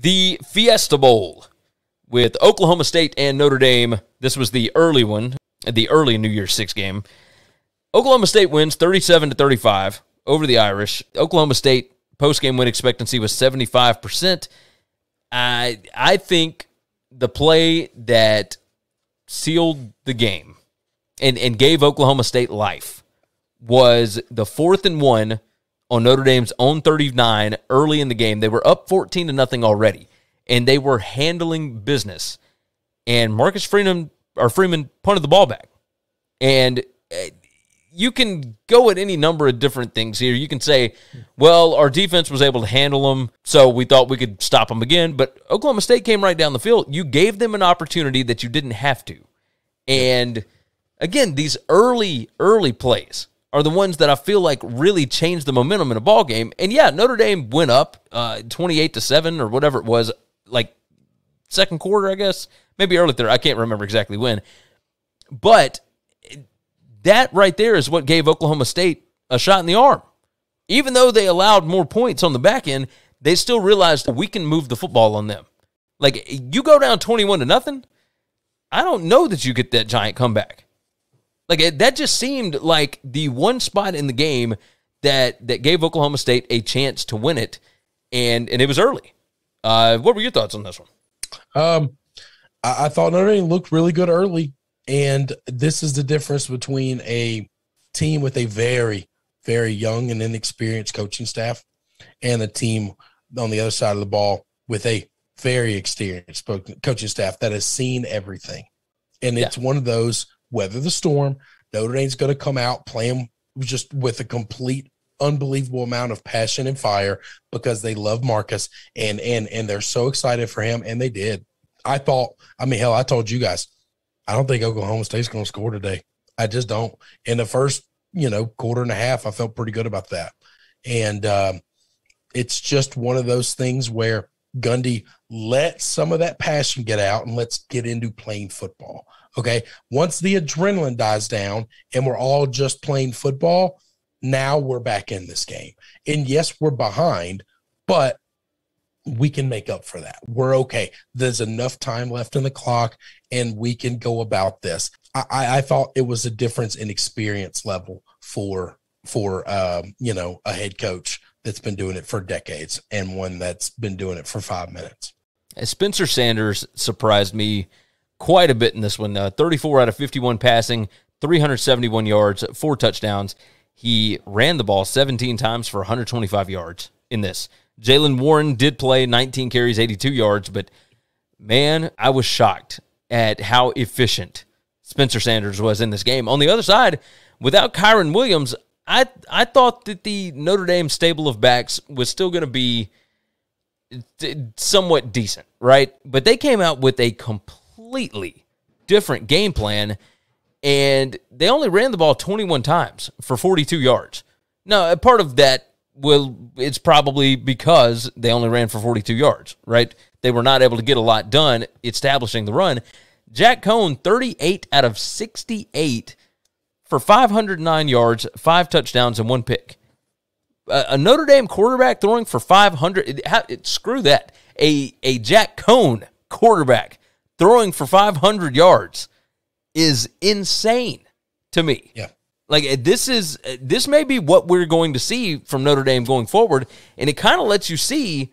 the Fiesta Bowl with Oklahoma State and Notre Dame. This was the early one, the early New Year's 6 game. Oklahoma State wins 37-35 over the Irish. Oklahoma State post-game win expectancy was 75%. I think the play that sealed the game and gave Oklahoma State life was the 4th and 1 on Notre Dame's own 39 early in the game. They were up 14-0 already, and they were handling business. And Marcus Freeman punted the ball back. And you can go at any number of different things here. You can say, well, our defense was able to handle them, so we thought we could stop them again. But Oklahoma State came right down the field. You gave them an opportunity that you didn't have to. And, again, these early plays are the ones that I feel like really changed the momentum in a ball game. And, yeah, Notre Dame went up 28-7 or whatever it was, like second quarter, I guess. Maybe early third. I can't remember exactly when. But that right there is what gave Oklahoma State a shot in the arm. Even though they allowed more points on the back end, they still realized we can move the football on them. Like, you go down 21-0, I don't know that you get that giant comeback. Like, that just seemed like the one spot in the game that gave Oklahoma State a chance to win it, and it was early. What were your thoughts on this one? I thought Notre Dame looked really good early. And this is the difference between a team with a very, very young and inexperienced coaching staff and a team on the other side of the ball with a very experienced coaching staff that has seen everything. And it's one of those, weather the storm, Notre Dame's going to come out playing just with a complete unbelievable amount of passion and fire because they love Marcus and they're so excited for him, and they did. I told you guys, I don't think Oklahoma State's going to score today. I just don't. In the first, quarter and a half, I felt pretty good about that. And it's just one of those things where Gundy lets some of that passion get out and let's get into playing football, okay? Once the adrenaline dies down and we're all just playing football, now we're back in this game. And, yes, we're behind, but we can make up for that. We're okay. There's enough time left in the clock, and we can go about this. I thought it was a difference in experience level for a head coach that's been doing it for decades and one that's been doing it for 5 minutes. Spencer Sanders surprised me quite a bit in this one. 34 out of 51 passing, 371 yards, 4 touchdowns. He ran the ball 17 times for 125 yards in this. Jaylen Warren did play 19 carries, 82 yards, but, man, I was shocked at how efficient Spencer Sanders was in this game. On the other side, without Kyren Williams, I thought that the Notre Dame stable of backs was still going to be somewhat decent, right? But they came out with a completely different game plan, and they only ran the ball 21 times for 42 yards. Now, part of that, well, it's probably because they only ran for 42 yards, right? They were not able to get a lot done establishing the run. Jack Coan, 38 out of 68 for 509 yards, 5 touchdowns, and 1 pick. A Notre Dame quarterback throwing for 500. Screw that. A Jack Coan quarterback throwing for 500 yards is insane to me. Yeah. Like, this may be what we're going to see from Notre Dame going forward, and it kind of lets you see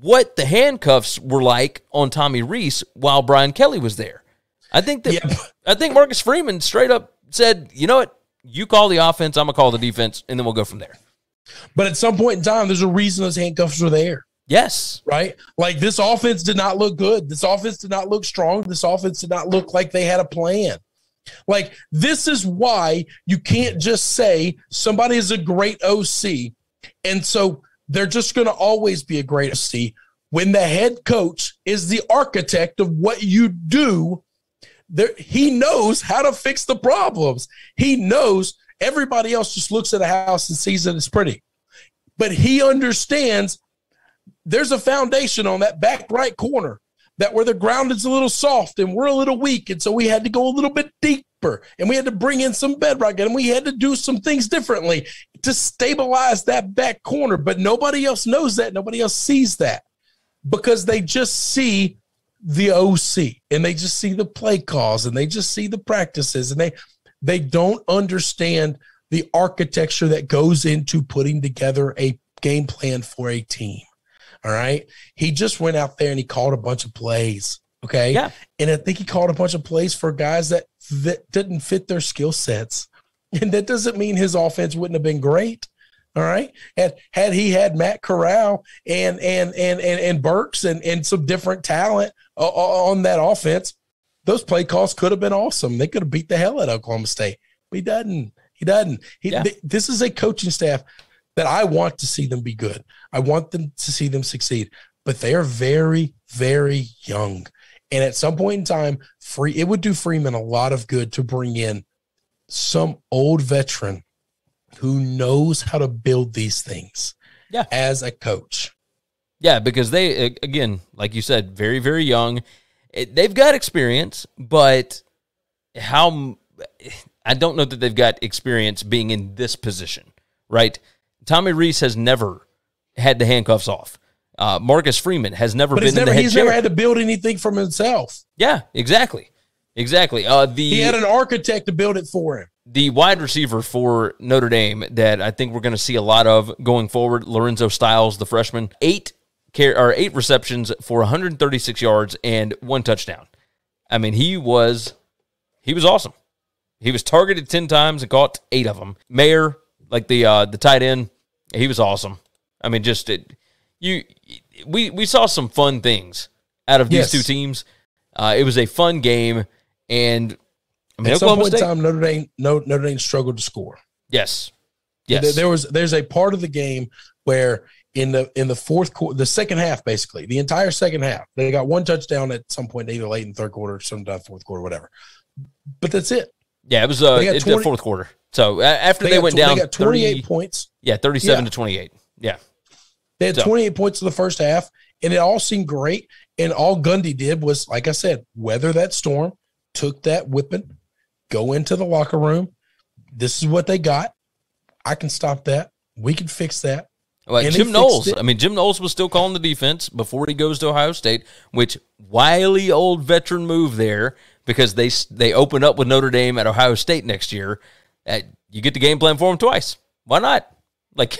what the handcuffs were like on Tommy Rees while Brian Kelly was there. I think Marcus Freeman straight up said, you know what, you call the offense, I'm going to call the defense, and then we'll go from there. But at some point in time, there's a reason those handcuffs were there. Yes. Right? Like, this offense did not look good. This offense did not look strong. This offense did not look like they had a plan. Like, this is why you can't just say somebody is a great OC, and so they're just going to always be a great OC. When the head coach is the architect of what you do, he knows how to fix the problems. He knows everybody else just looks at a house and sees that it's pretty. But he understands there's a foundation on that back right corner, that where the ground is a little soft and we're a little weak, and so we had to go a little bit deeper, and we had to bring in some bedrock, and we had to do some things differently to stabilize that back corner. But nobody else knows that. Nobody else sees that. because they just see the OC and they just see the play calls and they just see the practices and they don't understand the architecture that goes into putting together a game plan for a team. All right. He just went out there and he called a bunch of plays. Okay. Yeah. And I think he called a bunch of plays for guys that didn't fit their skill sets. And that doesn't mean his offense wouldn't have been great. All right. And had he had Matt Corral and Burks and some different talent on that offense, those play calls could have been awesome. They could have beat the hell out of Oklahoma State. But he doesn't. He doesn't. This is a coaching staff that I want to see them be good. I want them to see them succeed, but they are very, very young. And at some point in time, it would do Freeman a lot of good to bring in some old veteran who knows how to build these things as a coach. Yeah, because they, again, like you said, very, very young. They've got experience, but I don't know that they've got experience being in this position, right? Tommy Rees has never had the handcuffs off. Marcus Freeman has never been in the head chair. He's never had to build anything from himself. Yeah, exactly. Exactly. He had an architect to build it for him. The wide receiver for Notre Dame that I think we're going to see a lot of going forward, Lorenzo Styles, the freshman, eight receptions for 136 yards and 1 touchdown. I mean, he was awesome. He was targeted 10 times and caught 8 of them. Mayer, like the tight end, he was awesome. I mean, just we saw some fun things out of these two teams. It was a fun game, and I mean, at some point in time, Notre Dame struggled to score. Yes. There's a part of the game where in the fourth quarter, the second half, basically the entire second half, they got 1 touchdown at some point, either late in the third quarter, or sometime fourth quarter, whatever. But that's it. Yeah, it was the fourth quarter. So after they went down, they got 28 points. Yeah, 37 to 28. Yeah, they had 28 points in the first half, and it all seemed great. And all Gundy did was, like I said, weather that storm, took that whipping, go into the locker room. This is what they got. I can stop that. We can fix that. Like Jim Knowles. I mean, Jim Knowles was still calling the defense before he goes to Ohio State, which wily old veteran move there because they open up with Notre Dame at Ohio State next year. You get the game plan for him twice. Why not? Like,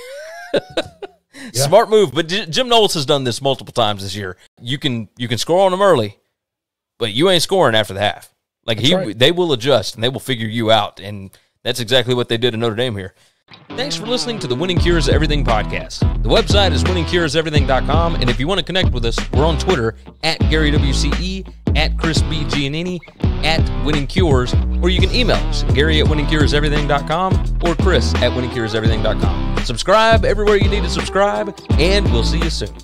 smart move. But Jim Knowles has done this multiple times this year. You can score on them early, but you ain't scoring after the half. Like they will adjust and they will figure you out, and that's exactly what they did in Notre Dame here. Thanks for listening to the Winning Cures Everything podcast. The website is winningcureseverything.com, and if you want to connect with us, we're on Twitter at Gary WCE, at Chris B. Giannini, at Winning Cures, or you can email us, Gary at winningcureseverything.com or Chris at winningcureseverything.com. Subscribe everywhere you need to subscribe, and we'll see you soon.